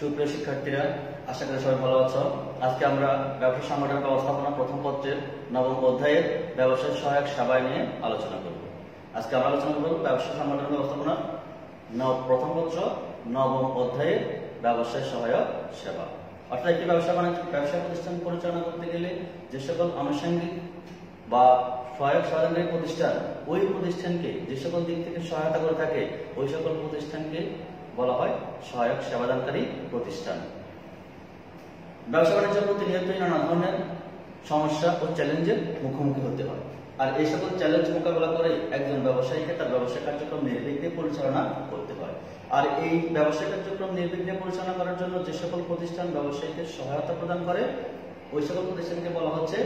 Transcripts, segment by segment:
সুপ্রিয় শিক্ষার্থীরা আশা করি সবাই ভালো আছো। আজকে আমরা ব্যবসা সংগঠন ব্যবস্থাপনা প্রথম পত্রের নবম অধ্যায়ের ব্যবসায় সহায়ক সেবা নিয়ে আলোচনা করব। আজকে আমরা আলোচনা করব ব্যবসা সংগঠন ব্যবস্থাপনা প্রথম পত্র নবম অধ্যায়ের ব্যবসায় সহায়ক সেবা। অর্থাৎ একটি ব্যবসা প্রতিষ্ঠান পরিচালনা করতে গেলে যে সকল আনুষঙ্গিক বা সহায়ক সরঞ্জামের প্রতিষ্ঠান ওই প্রতিষ্ঠানকে যে সকল দিক থেকে সহায়তা করে থাকে ওই সকল প্রতিষ্ঠানকে বলা হয় সহায়ক সেবাদানকারী প্রতিষ্ঠান। ব্যবসা বাণিজ্য প্রতিনিয়ত নানা ধরনের সমস্যা ও চ্যালেঞ্জের মুখোমুখি হতে হয়, আর এই সকল চ্যালেঞ্জ মোকাবেলা করে একজন ব্যবসায়ীকে তার ব্যবসা কার্যক্রম নির্বিঘ্নে পরিচালনা করতে হয়। আর এই ব্যবসা কার্যক্রম নির্বিঘ্নে পরিচালনা করার জন্য যে সকল প্রতিষ্ঠান ব্যবসায়ীকে সহায়তা প্রদান করে ওই সকল প্রতিষ্ঠানকে বলা হচ্ছে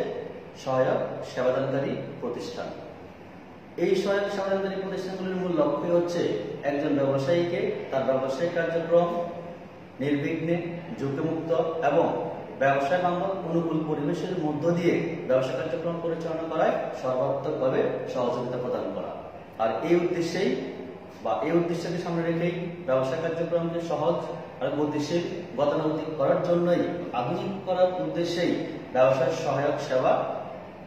সহায়ক সেবাদানকারী প্রতিষ্ঠান। এই সহায়ক সেবাদানকারী প্রতিষ্ঠানগুলির মূল লক্ষ্য হচ্ছে একজন ব্যবসায়ীকে তার ব্যবসায়িক কার্যক্রম নির্বিঘ্নে, ঝুঁকিমুক্ত এবং ব্যবসায় বান্ধব অনুকূল পরিবেশের মধ্য দিয়ে ব্যবসা কার্যক্রম পরিচালনা করায় সর্বাত্মকভাবে সহযোগিতা প্রদান করা। আর এই উদ্দেশ্যেই বা এই উদ্দেশ্যকে সামনে রেখেই ব্যবসা কার্যক্রমকে সহজ আর গতিশীল গতানুগতিক করার জন্যই আধুনিক করার উদ্দেশ্যেই ব্যবসায় সহায়ক সেবা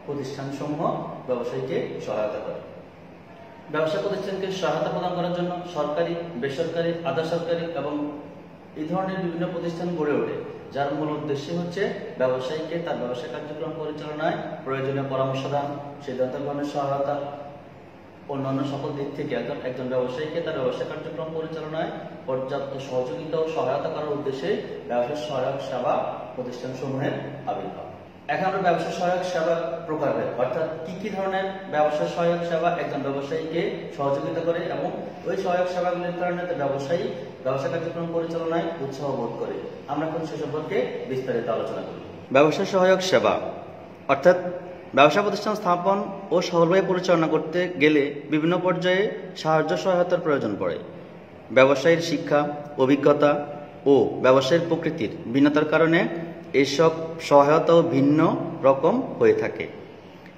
প্রতিষ্ঠানসমূহ ব্যবসায়ীকে সহায়তা করে। ব্যবসা প্রতিষ্ঠানকে সহায়তা প্রদান করার জন্য সরকারি, বেসরকারি, আধা সরকারি এবং এই ধরনের বিভিন্ন প্রতিষ্ঠান গড়ে ওঠে, যার মূল উদ্দেশ্য হচ্ছে ব্যবসায়ীকে তার ব্যবসা কার্যক্রম পরিচালনায় প্রয়োজনীয় পরামর্শ দান, সিদ্ধান্ত গ্রহণের সহায়তা, অন্যান্য সকল দিক থেকে একজন ব্যবসায়ীকে তার ব্যবসা কার্যক্রম পরিচালনায় পর্যাপ্ত সহযোগিতা ও সহায়তা করার উদ্দেশ্যে ব্যবসা সহায়ক সেবা প্রতিষ্ঠান সমূহের আবির্ভাব। এখন আমরা ব্যবসা সহায়ক সেবা প্রকারভেদ অর্থাৎ কি কি ধরনের ব্যবসা সহায়ক সেবা একজন ব্যবসায়ীকে সহযোগিতা করে এবং ওই সহায়ক সেবাগুলির কারণে ব্যবসায়ী ব্যবসা কার্যক্রম পরিচালনায় উৎসাহ বোধ করে, আমরা এখন সে সম্পর্কে বিস্তারিত আলোচনা করি। ব্যবসা সহায়ক সেবা অর্থাৎ ব্যবসা প্রতিষ্ঠান স্থাপন ও সফলভাবে পরিচালনা করতে গেলে বিভিন্ন পর্যায়ে সাহায্য সহায়তার প্রয়োজন পড়ে। ব্যবসায়ীর শিক্ষা, অভিজ্ঞতা ও ব্যবসায়ের প্রকৃতির ভিন্নতার কারণে এইসব সহায়তাও ভিন্ন রকম হয়ে থাকে।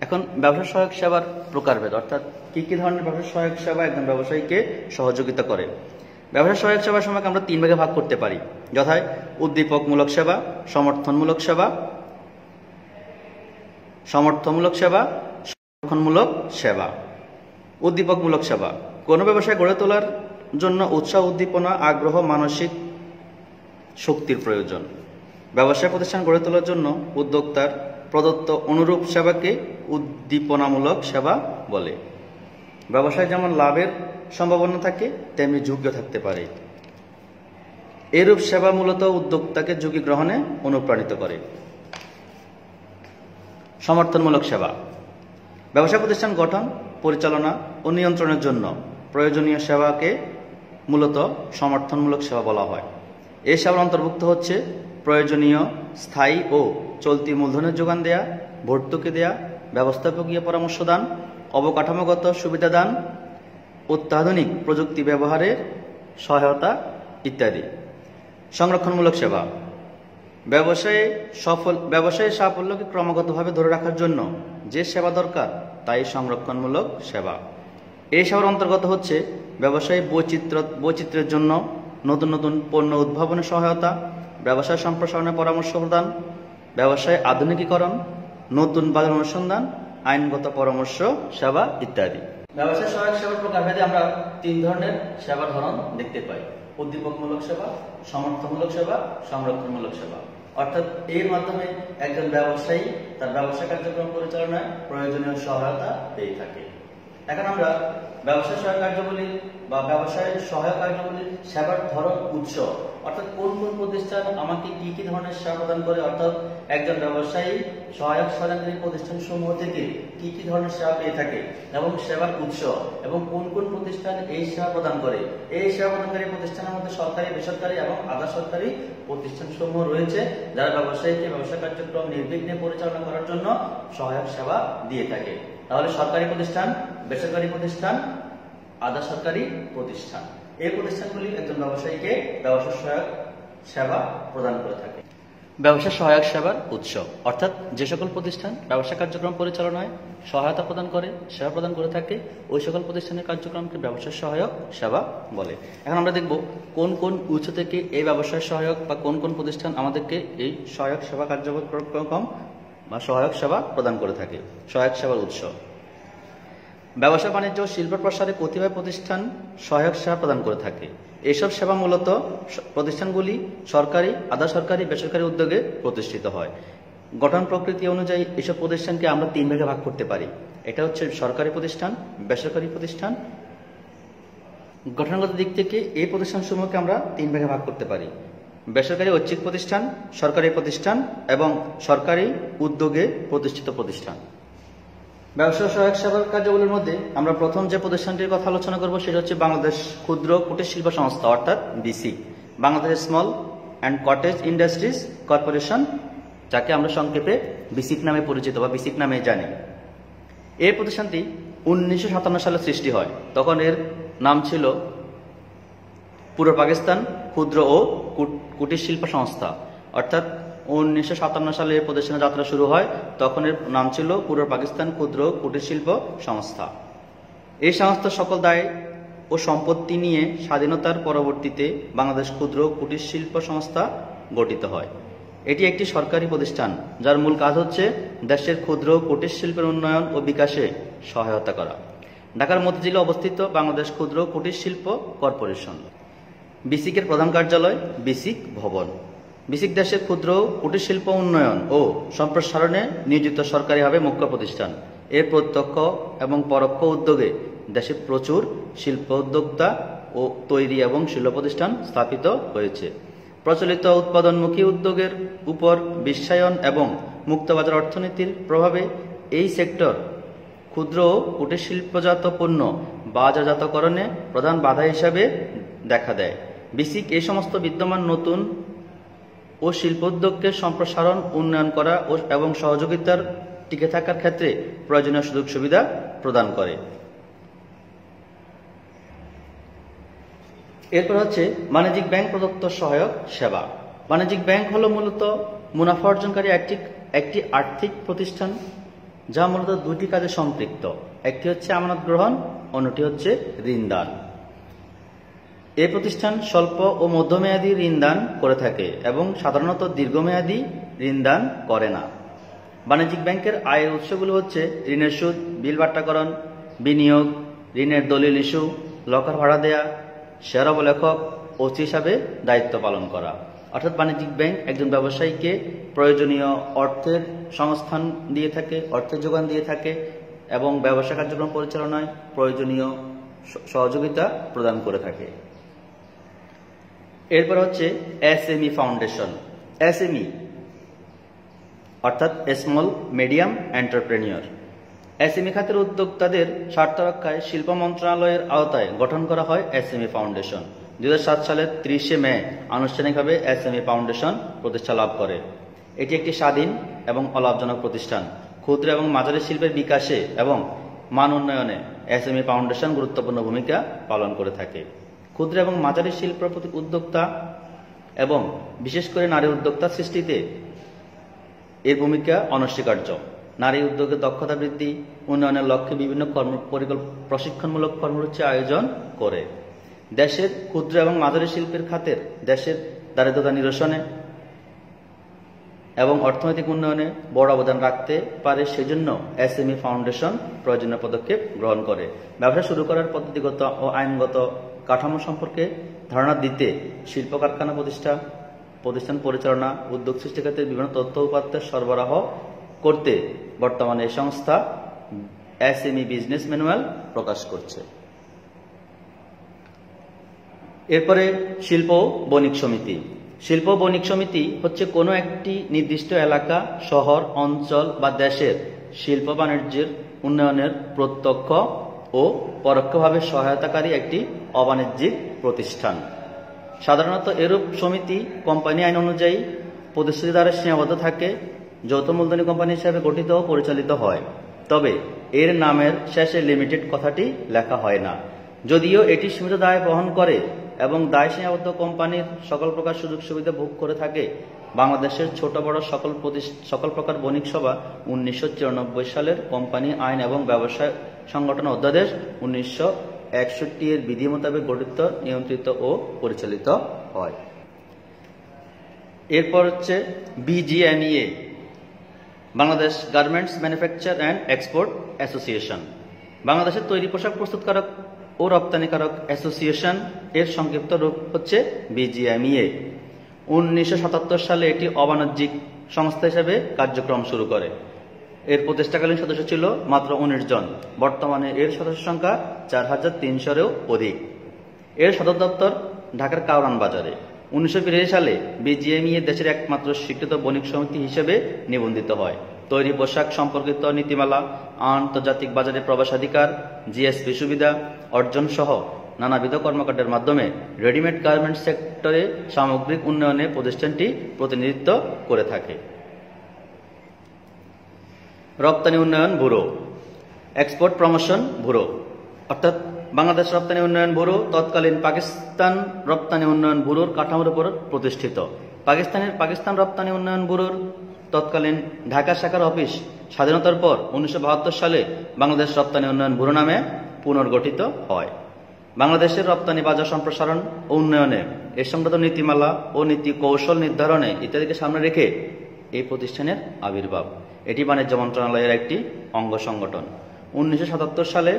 এখন ব্যবসা সহায়ক সেবার প্রকারভেদ অর্থাৎ কি কি ধরনের ব্যবসা সহায়ক সেবা একজন ব্যবসায়ীকে সহযোগিতা করে। ব্যবসা সহায়ক সেবার সময় আমরা তিন ভাগে ভাগ করতে পারি, যথায় উদ্দীপকমূলক সেবা, সমর্থনমূলক সেবা, সমর্থনমূলক সেবা। উদ্দীপকমূলক সেবা কোনো ব্যবসায় গড়ে তোলার জন্য উৎসাহ, উদ্দীপনা, আগ্রহ, মানসিক শক্তির প্রয়োজন। ব্যবসায় প্রতিষ্ঠান গড়ে তোলার জন্য উদ্যোক্তার প্রদত্ত অনুরূপ সেবাকে উদ্দীপনামূলক সেবা বলে। ব্যবসায় যেমন লাভের সম্ভাবনা থাকে তেমনি ঝুঁকিও থাকতে পারে। এরূপ সেবা মূলত উদ্যোক্তাকে ঝুঁকি গ্রহণে অনুপ্রাণিত করে। সমর্থনমূলক সেবা ব্যবসায় প্রতিষ্ঠান গঠন, পরিচালনা ও নিয়ন্ত্রণের জন্য প্রয়োজনীয় সেবাকে মূলত সমর্থনমূলক সেবা বলা হয়। এই সেবার অন্তর্ভুক্ত হচ্ছে প্রয়োজনীয় স্থায়ী ও চলতি মূলধনের যোগান দেয়া, ভর্তুকি দেয়া, ব্যবস্থাপকীয় পরামর্শ দান, অবকাঠামোগত সুবিধা দান, অত্যাধুনিক প্রযুক্তি ব্যবহারের সহায়তা ইত্যাদি। সংরক্ষণমূলক সেবা ব্যবসায়ের সাফল্যকে ক্রমাগতভাবে ধরে রাখার জন্য যে সেবা দরকার তাই সংরক্ষণমূলক সেবা। এই সেবার অন্তর্গত হচ্ছে ব্যবসায়ী বৈচিত্র্যের জন্য নতুন নতুন পণ্য উদ্ভাবনের সহায়তা, ব্যবসায় সম্প্রসারণের পরামর্শ প্রদান, ব্যবসায় আধুনিকীকরণ, নতুন বাজার অনুসন্ধান, আইনগত পরামর্শ সেবা ইত্যাদি। ব্যবসায় সহায়ক সেবার প্রকারভেদে আমরা তিন ধরনের সেবার ধরন দেখতে পাই, উদ্দীপকমূলক সেবা, সমর্থনমূলক সেবা, সংরক্ষণমূলক সেবা। অর্থাৎ এর মাধ্যমে একজন ব্যবসায়ী তার ব্যবসা কার্যক্রম পরিচালনায় প্রয়োজনীয় সহায়তা পেয়ে থাকে। এখন আমরা ব্যবসায় সহায়ক কার্যগুলি বা ব্যবসায়ের সহায়ক কার্যগুলির সেবার ধরন, উৎস অর্থাৎ কোন কোন প্রতিষ্ঠান আমাকে কি কি ধরনের সেবা প্রদান করে, অর্থাৎ একজন ব্যবসায়ী সহায়ক সরকারি প্রতিষ্ঠান সমূহ থেকে কি কি ধরনের সেবা পেয়ে থাকে এবং সেবার উৎস এবং কোন কোন প্রতিষ্ঠান এই সেবা প্রদান করে। এই সেবা প্রদানকারী প্রতিষ্ঠানের মধ্যে সরকারি, বেসরকারি এবং আধা সরকারি প্রতিষ্ঠান সমূহ রয়েছে যারা ব্যবসায়ীকে ব্যবসা কার্যক্রম নির্বিঘ্নে পরিচালনা করার জন্য সহায়ক সেবা দিয়ে থাকে। তাহলে সরকারি প্রতিষ্ঠান, বেসরকারি প্রতিষ্ঠান, আধা সরকারি প্রতিষ্ঠান, এই প্রতিষ্ঠানগুলি একজন ব্যবসায়ীকে ব্যবসা সহায়ক সেবা প্রদান করে থাকে। ব্যবসা সহায়ক সেবার উৎস অর্থাৎ যে সকল প্রতিষ্ঠান ব্যবসা কার্যক্রম পরিচালনায় সহায়তা প্রদান করে সেবা প্রদান করে থাকে ওই সকল প্রতিষ্ঠানের কার্যক্রমকে ব্যবসা সহায়ক সেবা বলে। এখন আমরা দেখব কোন কোন উৎস থেকে এই ব্যবসা সহায়ক বা কোন কোন প্রতিষ্ঠান আমাদেরকে এই সহায়ক সেবা কার্যক্রম বা সহায়ক সেবা প্রদান করে থাকে। সহায়ক সেবার উৎস ব্যবসা বাণিজ্য শিল্প প্রসারে কতিপয় প্রতিষ্ঠান সহায়ক সেবা প্রদান করে থাকে। এসব সেবা মূলত প্রতিষ্ঠানগুলি সরকারি, আধা সরকারি, বেসরকারি উদ্যোগে প্রতিষ্ঠিত হয়। গঠন প্রকৃতি অনুযায়ী এসব প্রতিষ্ঠানকে আমরা তিন ভাগে ভাগ করতে পারি। এটা হচ্ছে সরকারি প্রতিষ্ঠান, বেসরকারি প্রতিষ্ঠান। গঠনগত দিক থেকে এই প্রতিষ্ঠানসমূহকে আমরা তিন ভাগে ভাগ করতে পারি: বেসরকারি ঐচ্ছিক প্রতিষ্ঠান, সরকারি প্রতিষ্ঠান এবং সরকারি উদ্যোগে প্রতিষ্ঠিত প্রতিষ্ঠান। ব্যবসা সহায়ক সেবা কার্যগুলির মধ্যে আমরা প্রথম যে প্রতিষ্ঠানটির কথা আলোচনা করব সেটা হচ্ছে বাংলাদেশ ক্ষুদ্র কুটির শিল্প সংস্থা অর্থাৎ BC, Bangladesh small and cottage industries corporation, যাকে আমরা সংক্ষেপে বিসিক নামে পরিচিত বা বিসিক নামে জানি। এই প্রতিষ্ঠানটি 1957 সালে সৃষ্টি হয়। তখন এর নাম ছিল পূর্ব পাকিস্তান ক্ষুদ্র ও কুটির শিল্প সংস্থা। অর্থাৎ 1957 সালে এই প্রতিষ্ঠানের যাত্রা শুরু হয়। তখন এর নাম ছিল পূর্ব পাকিস্তান ক্ষুদ্র কুটির শিল্প সংস্থা। এই সংস্থার সকল দায় ও সম্পত্তি নিয়ে স্বাধীনতার পরবর্তীতে বাংলাদেশ ক্ষুদ্র কুটির শিল্প সংস্থা গঠিত হয়। এটি একটি সরকারি প্রতিষ্ঠান যার মূল কাজ হচ্ছে দেশের ক্ষুদ্র কুটির শিল্পের উন্নয়ন ও বিকাশে সহায়তা করা। ঢাকার মতিঝিলে অবস্থিত বাংলাদেশ ক্ষুদ্র কুটির শিল্প কর্পোরেশন। বিসিকের প্রধান কার্যালয় বিসিক ভবন। বিসিক দেশের ক্ষুদ্র কুটির শিল্প উন্নয়ন ও সম্প্রসারণে নিয়োজিত সরকারিভাবে মুখ্য প্রতিষ্ঠান। এর প্রত্যক্ষ এবং পরোক্ষ উদ্যোগে দেশে প্রচুর শিল্প উদ্যোক্তা ও তৈরি এবং শিল্প প্রতিষ্ঠান স্থাপিত হয়েছে। প্রচলিত উৎপাদনমুখী উদ্যোগের উপর বিশ্বায়ন এবং মুক্তবাজার অর্থনীতির প্রভাবে এই সেক্টর ক্ষুদ্র ও কুটির শিল্পজাত পণ্য বাজারজাতকরণে প্রধান বাধা হিসাবে দেখা দেয়। বিসিক এই সমস্ত বিদ্যমান নতুন ও শিল্পোদ্যোগকে সম্প্রসারণ, উন্নয়ন করা এবং সহযোগিতার টিকে থাকার ক্ষেত্রে প্রয়োজনীয় সুযোগ সুবিধা প্রদান করে। এরপর হচ্ছে বাণিজ্যিক ব্যাংক প্রদত্ত সহায়ক সেবা। বাণিজ্যিক ব্যাংক হলো মূলত মুনাফা অর্জনকারী একটি আর্থিক প্রতিষ্ঠান যা মূলত দুটি কাজে সম্পৃক্ত। একটি হচ্ছে আমানত গ্রহণ, অন্যটি হচ্ছে ঋণদান। এই প্রতিষ্ঠান স্বল্প ও মধ্যমেয়াদী ঋণদান করে থাকে এবং সাধারণত দীর্ঘমেয়াদী ঋণদান করে না। বাণিজ্যিক ব্যাংকের আয়ের উৎসগুলো হচ্ছে ঋণের সুদ, বিল বাট্টাকরণ, বিনিয়োগ, ঋণের দলিল ইস্যু, লকার ভাড়া দেয়া, শেয়ার অবলেখক, ওসি হিসাবে দায়িত্ব পালন করা। অর্থাৎ বাণিজ্যিক ব্যাংক একজন ব্যবসায়ীকে প্রয়োজনীয় অর্থের সংস্থান দিয়ে থাকে, অর্থের যোগান দিয়ে থাকে এবং ব্যবসা কার্যক্রম পরিচালনায় প্রয়োজনীয় সহযোগিতা প্রদান করে থাকে। এরপর হচ্ছে এসএমই ফাউন্ডেশন। এসএমই অর্থাৎ স্মল মিডিয়াম এন্টারপ্রেনিয়র। এসএমই খাতের উদ্যোক্তাদের স্বার্থ রক্ষায় শিল্প মন্ত্রণালয়ের আওতায় গঠন করা হয় এসএমই ফাউন্ডেশন। 2007 সালের 30 মে আনুষ্ঠানিকভাবে এসএমই ফাউন্ডেশন প্রতিষ্ঠা লাভ করে। এটি একটি স্বাধীন এবং অলাভজনক প্রতিষ্ঠান। ক্ষুদ্র এবং মাঝারি শিল্পের বিকাশে এবং মান উন্নয়নে এসএমই ফাউন্ডেশন গুরুত্বপূর্ণ ভূমিকা পালন করে থাকে। ক্ষুদ্র এবং মাঝারি শিল্প উদ্যোক্তা এবং বিশেষ করে নারী উদ্যোক্তা সৃষ্টিতে এর ভূমিকা অনস্বীকার্য। নারী উদ্যোগের দক্ষতা বৃদ্ধি উন্নয়নের লক্ষ্যে বিভিন্ন প্রশিক্ষণমূলক কর্মসূচি আয়োজন করে। দেশের ক্ষুদ্র এবং মাঝারি শিল্পের খাতের দেশের দারিদ্রতা নিরসনে এবং অর্থনৈতিক উন্নয়নে বড় অবদান রাখতে পারে, সেজন্য এসএমই ফাউন্ডেশন প্রয়োজনীয় পদক্ষেপ গ্রহণ করে। ব্যবসা শুরু করার পদ্ধতিগত ও আইনগত কাঠামো সম্পর্কে ধারণা দিতে শিল্প কারখানা প্রতিষ্ঠা, প্রতিষ্ঠান পরিচালনা, উদ্যোগ সৃষ্টি ক্ষেত্রে বিভিন্ন তথ্য উপাত্তের সরবরাহ করতে বর্তমানে এই সংস্থা এসএমই বিজনেস ম্যানুয়াল প্রকাশ করছে। এরপরে শিল্প বণিক সমিতি। শিল্প বণিক সমিতি হচ্ছে কোনো একটি নির্দিষ্ট এলাকা, শহর, অঞ্চল বা দেশের শিল্প বাণিজ্যের উন্নয়নের প্রত্যক্ষ ও পরোক্ষভাবে সহায়তাকারী একটি অবাণিজ্যিক প্রতিষ্ঠান। সাধারণত এরূপ সমিতি কোম্পানি আইন অনুযায়ী প্রতিশ্রুতি দ্বারা সীমাবদ্ধ থাকে, যৌথ মূলধনী কোম্পানি হিসেবে গঠিত ও পরিচালিত হয়। তবে এর নামের শেষে লিমিটেড কথাটি লেখা হয় না। যদিও এটি সীমিত দায় বহন করে এবং দায় সীমাবদ্ধ কোম্পানির সকল প্রকার সুযোগ সুবিধা ভোগ করে থাকে, বাংলাদেশের ছোট বড় সকল প্রকার বণিক সভা ১৯৯৪ সালের কোম্পানি আইন এবং ব্যবসায় সংগঠন অধ্যাদেশ ১৯৬১ এর বিধি মোতাবেক গঠিত, নিয়ন্ত্রিত ও পরিচালিত হয়। এরপর হচ্ছে BGMEA, Bangladesh garments manufacture and export association, বাংলাদেশের তৈরি পোশাক প্রস্তুতকারক ও রপ্তানিকারক অ্যাসোসিয়েশন, এর সংক্ষিপ্ত রূপ হচ্ছে বিজিএমইএ। ১৯৭৭ সালে এটি অবাণিজ্যিক সংস্থা হিসেবে কার্যক্রম শুরু করে। এর প্রতিষ্ঠাকালীন সদস্য ছিল মাত্র ১৯ জন। বর্তমানে এর সদস্য সংখ্যা ৪,৩০০-এরও অধিক। এর সদর দপ্তর ঢাকার কাউরান বাজারে। ১৯৮২ সালে বিজিএমইএ দেশের একমাত্র স্বীকৃত বণিক সমিতি হিসেবে নিবন্ধিত হয়। তৈরি পোশাক সম্পর্কিত নীতিমালা, আন্তর্জাতিক বাজারে প্রবেশাধিকার, জিএসপি সুবিধা অর্জন সহ নানাবিধ কর্মকাণ্ডের মাধ্যমে রেডিমেড গার্মেন্টস সেক্টরে সামগ্রিক উন্নয়নে প্রতিষ্ঠানটি প্রতিনিধিত্ব করে থাকে। রপ্তানি উন্নয়ন ব্যুরো, এক্সপোর্ট প্রমোশন ব্যুরো, অর্থাৎ বাংলাদেশ রপ্তানি উন্নয়ন ব্যুরো তৎকালীন পাকিস্তান রপ্তানি উন্নয়ন ব্যুরোর কাঠামোর উপর প্রতিষ্ঠিত। পাকিস্তান রপ্তানি উন্নয়ন ব্যুরোর তৎকালীন ঢাকা শাখার অফিস স্বাধীনতার পর ১৯৭২ সালে বাংলাদেশ রপ্তানি উন্নয়ন ব্যুরো নামে পুনর্গঠিত হয়। বাংলাদেশের রপ্তানি বাজার সম্প্রসারণ ও উন্নয়নে এ সংক্রান্ত নীতিমালা ও নীতি কৌশল নির্ধারণে ইত্যাদিকে সামনে রেখে এই প্রতিষ্ঠানের আবির্ভাব। এটি বাণিজ্য মন্ত্রণালয়ের একটি অঙ্গ সংগঠন। ১৯৭৭ সালে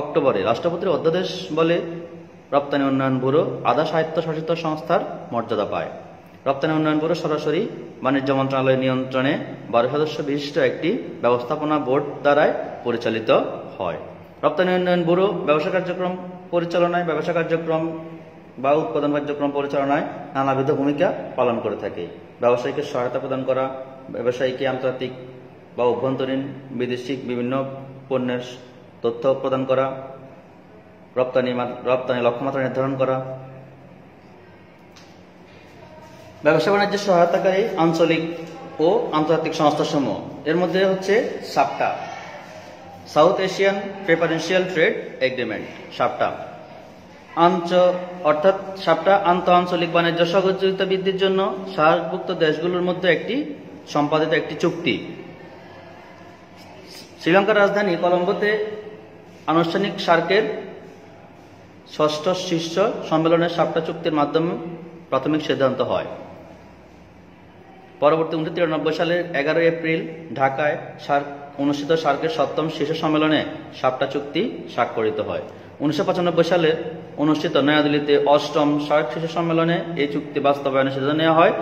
অক্টোবরে রাষ্ট্রপতির অধ্যাদেশ বলে রপ্তানি উন্নয়ন ব্যুরো আধা স্বায়ত্তশাসিত সংস্থার মর্যাদা পায়। রপ্তানি উন্নয়ন ব্যুরো সরাসরি বাণিজ্য মন্ত্রণালয়ের নিয়ন্ত্রণে ১২ সদস্য বিশিষ্ট একটি ব্যবস্থাপনা বোর্ড দ্বারা পরিচালিত হয়। রপ্তানি উন্নয়ন ব্যুরো ব্যবসা কার্যক্রম বা উৎপাদন কার্যক্রম পরিচালনায় নানাবিধ ভূমিকা পালন করে থাকে। ব্যবসায়ীকে সহায়তা প্রদান করা, ব্যবসায়ীকে আন্তর্জাতিক বা অভ্যন্তরীণ বিদেশি বিভিন্ন পণ্যের তথ্য প্রদান করা, রপ্তানি লক্ষ্যমাত্রা নির্ধারণ করা, ব্যবসা বাণিজ্যের সহায়তাকারী আঞ্চলিক ও আন্তর্জাতিক সংস্থাসমূহ, এর মধ্যে হচ্ছে SAPTA, south Asian preferential trade agreement, SAPTA. অর্থাৎ সাপটা আন্তঃআঞ্চলিক বাণিজ্য সহযোগিতা বৃদ্ধির জন্য সার্কভুক্ত দেশগুলোর মধ্যে একটি সম্পাদিত একটি চুক্তি। শ্রীলঙ্কার রাজধানী কলম্বোতে আনুষ্ঠানিক সার্কের ৬ষ্ঠ শীর্ষ সম্মেলনে সাপটা চুক্তির মাধ্যমে প্রাথমিক সিদ্ধান্ত হয়। পরবর্তী ১৯৯৩ সালের ১১ এপ্রিল ঢাকায় অনুষ্ঠিত সার্কের ৭ম শীর্ষ সম্মেলনে সাপটা চুক্তি স্বাক্ষরিত হয়। ১৯৯৫ সালে অনুষ্ঠিত নয়াদিল্লিতে ৮ম সার্ক শীর্ষ সম্মেলনে এই চুক্তি বাস্তবায়নের সিদ্ধান্ত নেওয়া হয়।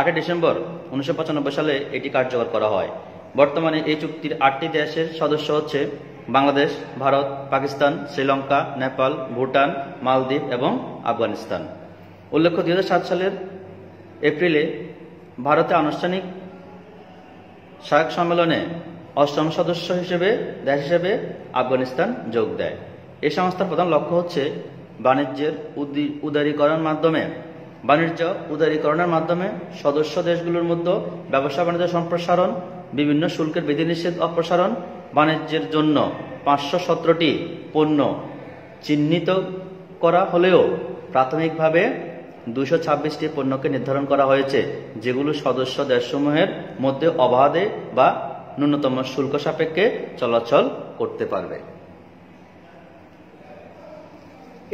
৮ ডিসেম্বর ১৯৯৫ সালে এটি কার্যকর করা হয়। বর্তমানে এই চুক্তির ৮টি দেশের সদস্য হচ্ছে বাংলাদেশ, ভারত, পাকিস্তান, শ্রীলঙ্কা, নেপাল, ভুটান, মালদ্বীপ এবং আফগানিস্তান। উল্লেখ্য, ২০০৭ সালের এপ্রিলে ভারতে আনুষ্ঠানিক সার্ক সম্মেলনে ৮ম সদস্য হিসেবে আফগানিস্তান যোগ দেয়। এই সংস্থার প্রধান লক্ষ্য হচ্ছে বাণিজ্য উদারীকরণের মাধ্যমে সদস্য দেশগুলোর মধ্যে ব্যবসা বাণিজ্য সম্প্রসারণ, বিভিন্ন শুল্কের বিধিনিষেধ অপসারণ, বাণিজ্যের জন্য ৫১৭টি পণ্য চিহ্নিত করা হলেও প্রাথমিকভাবে ২২৬টি পণ্যকে নির্ধারণ করা হয়েছে, যেগুলো সদস্য দেশসমূহের মধ্যে অবাধে বা ন্যূনতম শুল্ক সাপেক্ষে চলাচল করতে পারবে।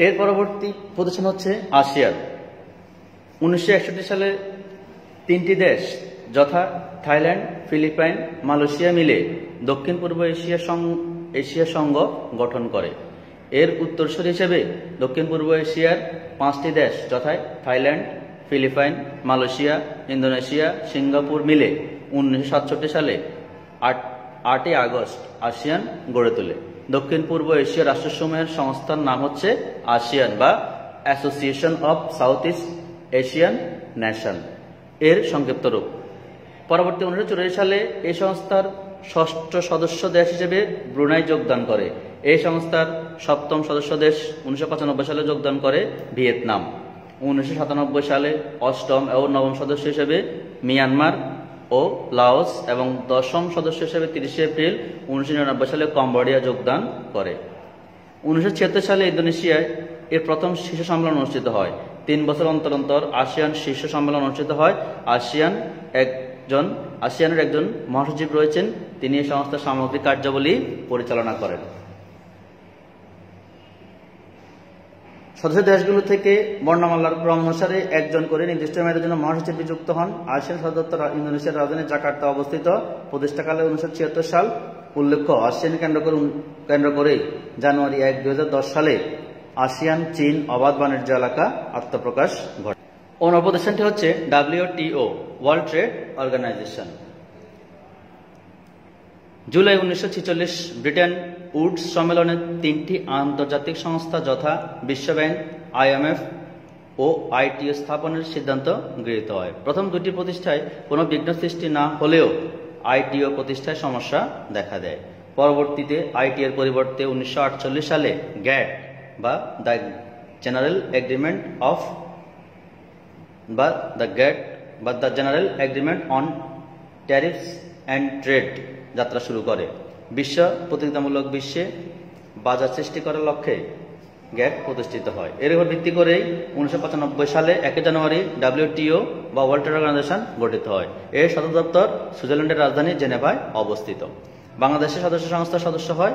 এর পরবর্তী প্রতিষ্ঠান হচ্ছে আসিয়ান। ১৯৬১ সালে 3টি দেশ যথা থাইল্যান্ড, ফিলিপাইন, মালয়েশিয়া মিলে দক্ষিণ পূর্ব এশিয়া সংঘ গঠন করে। এর উত্তরসূরি হিসেবে দক্ষিণ পূর্ব এশিয়ার 5টি দেশ যথা Thailand, Philippines, Malaysia, Indonesia, Singapore মিলে ১৯৬৭ সালে ৮ই আগস্ট আসিয়ান গড়ে তোলে। দক্ষিণ পূর্ব এশিয়া রাষ্ট্রসমূহের সংস্থার নাম হচ্ছে আসিয়ান বা association of south east Asian nation, এর সংক্ষিপ্ত রূপ। পরবর্তী ১৯৮৪ সালে এই সংস্থার ৬ষ্ঠ সদস্য দেশ হিসেবে ব্রুনাই যোগদান করে। এই সংস্থার 7ম সদস্য দেশ ১৯৯৫ সালে যোগদান করে ভিয়েতনাম। ১৯৯৭ সালে ৮ম ও 9ম সদস্য হিসেবে মিয়ানমার ও লাওস এবং 10ম সদস্য হিসেবে ৩০ এপ্রিল ১৯৯৯ সালে কম্বোডিয়া যোগদান করে। ১৯৭৬ সালে ইন্দোনেশিয়ায় এর প্রথম শীর্ষ সম্মেলন অনুষ্ঠিত হয়। तीन बछर अंतर अंतर आसियान शीर्ष सम्मेलन अनुष्ठित है। आसियानेर एकजन महासचिव रयेछेन तिनि एई संस्थार सामग्रिक कार्यावली परिचालना करें। सदस्य देशगुलो थेके बर्णमालार क्रम अनुसारे एकजन करे निर्दिष्ट मेयादेर जोन्नो महासचिव नियुक्त हन। आसियान सदर दफ्तर इंदोनेशियार राजधानी जाकार्ता अवस्थित। प्रतिष्ठाकाले 1976 साल। उल्लेख्य आसियान केंद्र करे जानुआरी 1 2010 साले आसियान चीन अबाध वाणिज्य एलाका आत्मप्रकाश घटे। अन्य प्रतिष्ठानটি হচ্ছে WTO ওয়ার্ল্ড ট্রেড অর্গানাইজেশন। जुलाई 1946 ब्रिटेन वुड्स सम्मेलने तीन आंतर्जातिक संस्था यथा विश्व बैंक IMF और ITO स्थापनेर सिद्धांत गृहीत है। प्रथम दुटी प्रतिष्ठाय कोनो विघ्न सृष्टि ना होलेও ITO प्रतिष्ठाय समस्या देखा देয়। परवर्तीते ITO एर परिवर्ते 1948 साले GATT বা দ্য জেনারেল এগ্রিমেন্ট অফ বা the general agreement on tariffs and trade যাত্রা শুরু করে। বিশ্ব প্রতিযোগিতামূলক বিশ্বে বাজার সৃষ্টি করার লক্ষ্যে গ্যাট প্রতিষ্ঠিত হয়। এর উপর ভিত্তি করে 1995 সালে 1 জানুয়ারি WTO বা ওয়ার্ল্ড ট্রেড অর্গানাইজেশন গঠিত হয়। এর সদর দপ্তর সুইজারল্যান্ডের রাজধানী জেনেভায় অবস্থিত। বাংলাদেশের সদস্য সংস্থার সদস্য হয়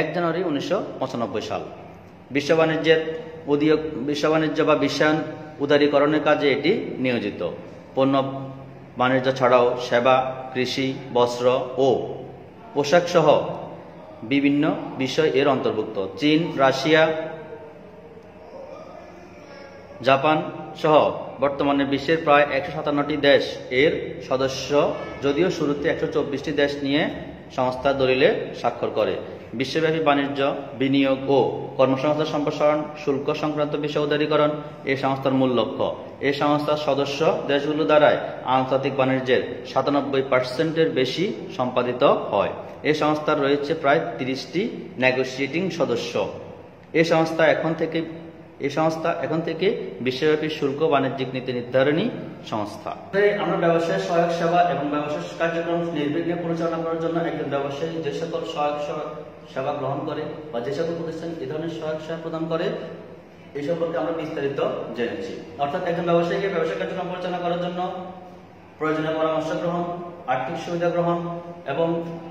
1 জানুয়ারি 1995 সাল। বিশ্ব বাণিজ্য বা বিশ্বায়ন উদারীকরণের কাজে এটি নিয়োজিত। পণ্য বাণিজ্য ছাড়াও সেবা, কৃষি, বস্ত্র ও পোশাক সহ বিভিন্ন বিষয় এর অন্তর্ভুক্ত। চীন, রাশিয়া, জাপান সহ বর্তমানে বিশ্বের প্রায় 157টি দেশ এর সদস্য, যদিও শুরুতে 124টি দেশ নিয়ে সংস্থা দলিলে স্বাক্ষর করে। বিশ্বব্যাপী বাণিজ্য, বিনিয়োগ ও কর্মসংস্থান সম্প্রসারণ, শুল্ক সংক্রান্ত বিষয় উদারীকরণ এই সংস্থার মূল লক্ষ্য। এই সংস্থার সদস্য দেশগুলো দ্বারা আন্তর্জাতিক বাণিজ্যের 97% বেশি সম্পাদিত হয়। এই সংস্থার রয়েছে প্রায় 30টি নেগোশিয়েটিং সদস্য। এই সংস্থা এখন থেকে বিশ্বব্যাপী শুল্ক বাণিজ্যিক নীতি নির্ধারণী সংস্থা। আমরা ব্যবসায়ের সহায়ক সেবা এবং ব্যবসায় কার্যক্রম নির্বিঘ্নে পরিচালনা করার জন্য একজন ব্যবসায়ী যে সকল সহায়ক সেবা গ্রহণ করে বা যে সকল প্রতিষ্ঠান এই ধরনের সহায়ক সেবা প্রদান করে এই সম্পর্কে আমরা বিস্তারিত জেনেছি। অর্থাৎ একজন ব্যবসায়ীকে ব্যবসায় কার্যক্রম পরিচালনা করার জন্য প্রয়োজনীয় পরামর্শ গ্রহণ, আর্থিক সুবিধা গ্রহণ এবং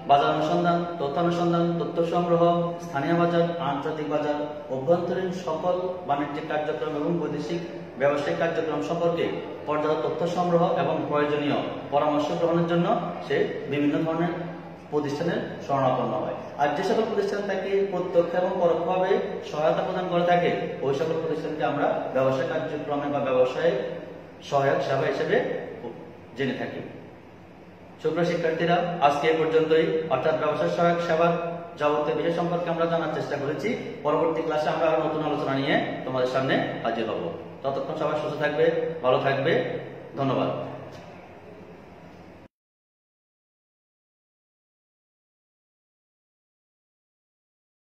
বাজার অনুসন্ধান, তথ্যানুসন্ধান, তথ্য সংগ্রহ, স্থানীয় বাজার, আন্তর্জাতিক বাজার, অভ্যন্তরীণ সকল বাণিজ্যিক কার্যক্রম এবং বৈদেশিক ব্যবসায়িক কার্যক্রম সম্পর্কে পর্যাপ্ত তথ্য সংগ্রহ এবং প্রয়োজনীয় পরামর্শ গ্রহণের জন্য সে বিভিন্ন ধরনের প্রতিষ্ঠানের শরণাপন্ন হয়। আর যে সকল প্রতিষ্ঠান তাকে প্রত্যক্ষ এবং পরোক্ষভাবে সহায়তা প্রদান করে থাকে ওই সকল প্রতিষ্ঠানকে আমরা ব্যবসায় কার্যক্রমে বা ব্যবসায়িক সহায়ক সেবা হিসেবে জেনে থাকি। সুপ্রিয় শিক্ষার্থীরা, আজকে এই পর্যন্তই। অর্থাৎ ব্যবসায় সহায়ক সেবার যাবতীয় বিষয় সম্পর্কে আমরা জানার চেষ্টা করেছি। পরবর্তী ক্লাসে আমরা আরো নতুন আলোচনা নিয়ে তোমাদের সামনে হাজির হব। ততক্ষণ সবাই সুস্থ থাকবে, ভালো থাকবে। ধন্যবাদ।